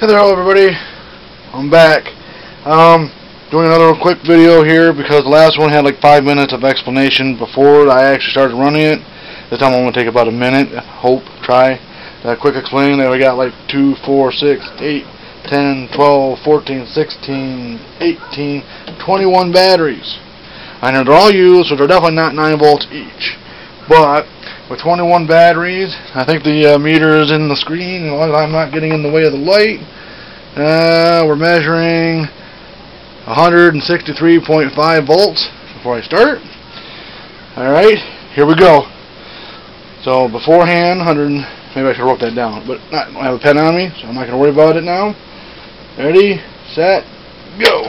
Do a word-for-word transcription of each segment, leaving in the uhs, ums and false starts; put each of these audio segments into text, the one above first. Hey there, hello everybody. I'm back. Um, doing another quick video here because the last one had like five minutes of explanation before I actually started running it. This time I'm gonna take about a minute. Hope, try. That quick explain that we got like two, four, six, eight, ten, twelve, fourteen, sixteen, eighteen, twenty-one batteries. I know they're all used, so they're definitely not nine volts each. But with twenty-one batteries, I think the uh, meter is in the screen, as long as I'm not getting in the way of the light. Uh, we're measuring one sixty-three point five volts before I start. Alright, here we go. So beforehand, one hundred, maybe I should have wrote that down, but not, I don't have a pen on me, so I'm not going to worry about it now. Ready, set, go.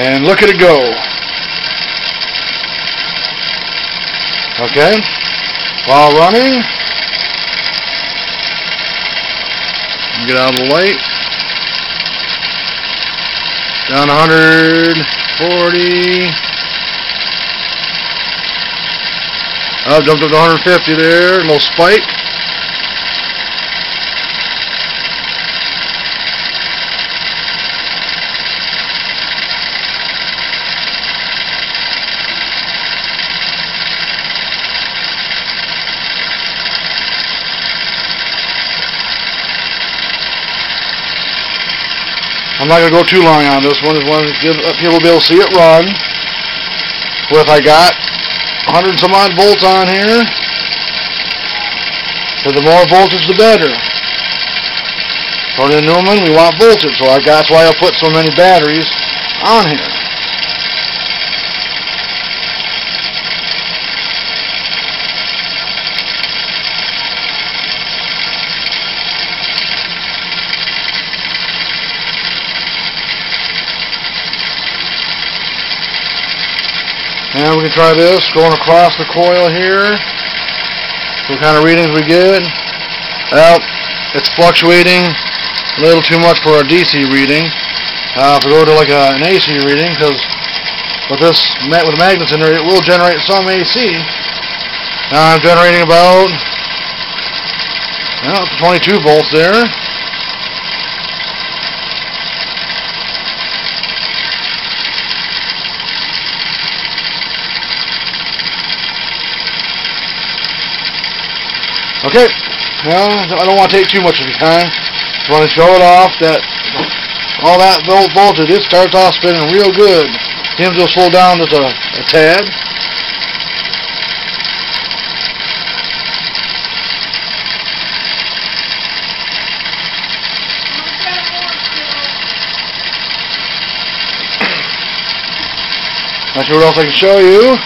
And look at it go. Okay, while running, get out of the light, down one forty, oh, jumped up to one fifty there, a little spike, I'm not going to go too long on this one. This one people will be able to see it run. With I got one hundred some odd volts on here. So the more voltage, the better. According to Newman, we want voltage, so that's why I put so many batteries on here. And we can try this, going across the coil here. What kind of readings we get? Well, it's fluctuating a little too much for a D C reading. Uh, if we go to like a, an A C reading, because with this with magnets in there, it will generate some A C. Now I'm generating about well, up to twenty-two volts there. Okay, well, I don't want to take too much of your time. Just want to show it off that all that voltage, it starts off spinning real good. Seems to slow down just a, a tad. Not sure what else I can show you.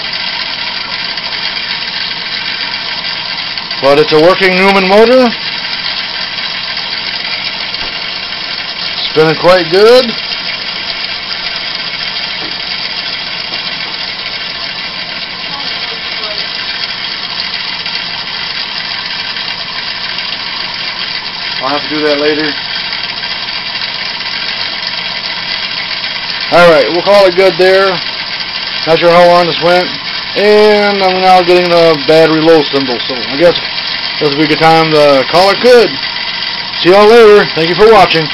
But it's a working Newman motor. Spinning quite good. I'll have to do that later. Alright, we'll call it good there. Not sure how long this went. And I'm now getting the battery low symbol, so I guess this will be a good time to call it good. See y'all later. Thank you for watching.